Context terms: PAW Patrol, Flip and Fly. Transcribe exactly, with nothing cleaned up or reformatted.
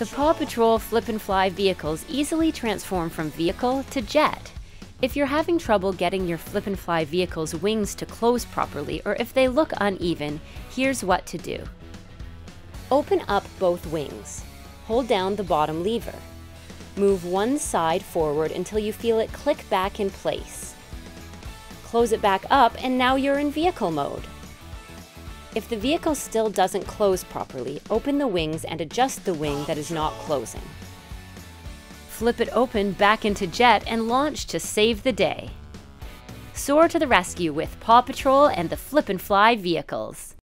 The PAW Patrol Flip and Fly vehicles easily transform from vehicle to jet. If you're having trouble getting your Flip and Fly vehicle's wings to close properly, or if they look uneven, here's what to do. Open up both wings. Hold down the bottom lever. Move one side forward until you feel it click back in place. Close it back up, and now you're in vehicle mode. If the vehicle still doesn't close properly, open the wings and adjust the wing that is not closing. Flip it open back into jet and launch to save the day. Soar to the rescue with PAW Patrol and the Flip and Fly vehicles.